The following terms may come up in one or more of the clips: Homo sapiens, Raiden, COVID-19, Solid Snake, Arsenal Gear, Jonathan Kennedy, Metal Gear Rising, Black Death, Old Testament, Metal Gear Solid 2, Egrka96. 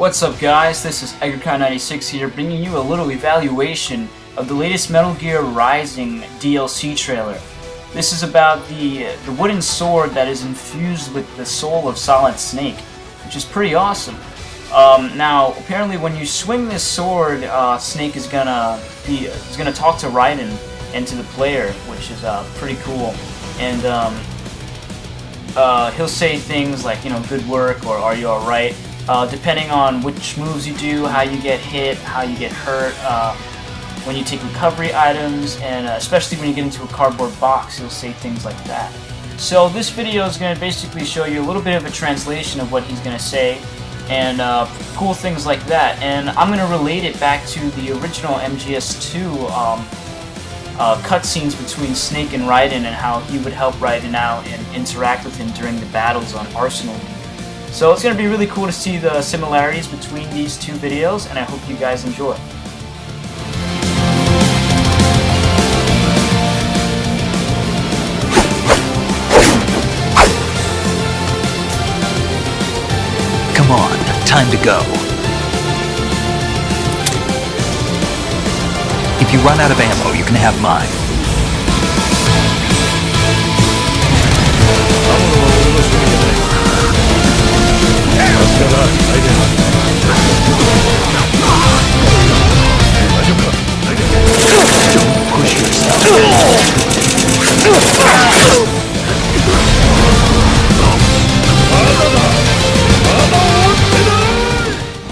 What's up guys, this is Egrka96 here, bringing you a little evaluation of the latest Metal Gear Rising DLC trailer. This is about the wooden sword that is infused with the soul of Solid Snake, which is pretty awesome. Now, apparently when you swing this sword, Snake is gonna talk to Raiden and to the player, which is pretty cool. And he'll say things like, you know, good work or are you alright? Depending on which moves you do, how you get hit, how you get hurt, when you take recovery items, and especially when you get into a cardboard box, he'll say things like that. So this video is going to basically show you a little bit of a translation of what he's going to say, and cool things like that. And I'm going to relate it back to the original MGS2 cutscenes between Snake and Raiden, and how he would help Raiden out and interact with him during the battles on Arsenal Gear. So it's going to be really cool to see the similarities between these two videos, and I hope you guys enjoy. Come on, time to go. If you run out of ammo, you can have mine. Don't push yourself.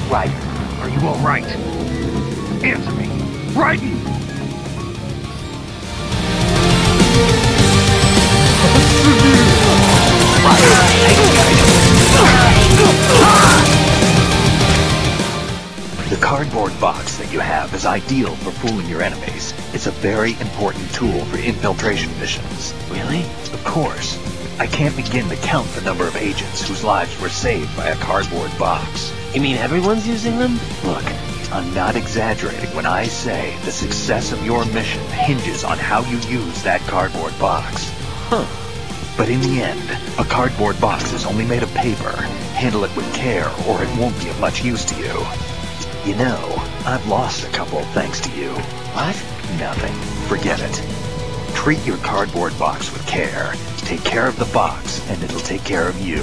Raiden, are you alright? Answer me. Raiden! The cardboard box that you have is ideal for fooling your enemies. It's a very important tool for infiltration missions. Really? Of course. I can't begin to count the number of agents whose lives were saved by a cardboard box. You mean everyone's using them? Look, I'm not exaggerating when I say the success of your mission hinges on how you use that cardboard box. Huh. But in the end, a cardboard box is only made of paper. Handle it with care, or it won't be of much use to you. You know, I've lost a couple thanks to you. What? Nothing. Forget it. Treat your cardboard box with care. Take care of the box, and it'll take care of you.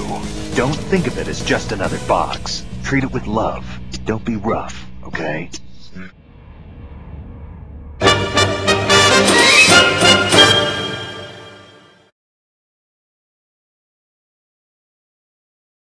Don't think of it as just another box. Treat it with love. Don't be rough, okay?